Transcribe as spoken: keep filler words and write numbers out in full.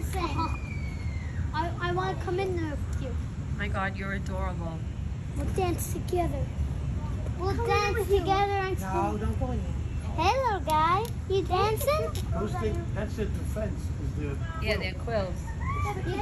princess. Oh, I, I want to come in there with you. Oh my God, you're adorable. We'll dance together. We'll come dance together and sing. No, don't go in there. Hey, little guy, you dancing? Those things, that's their defense. Is their yeah, their quills.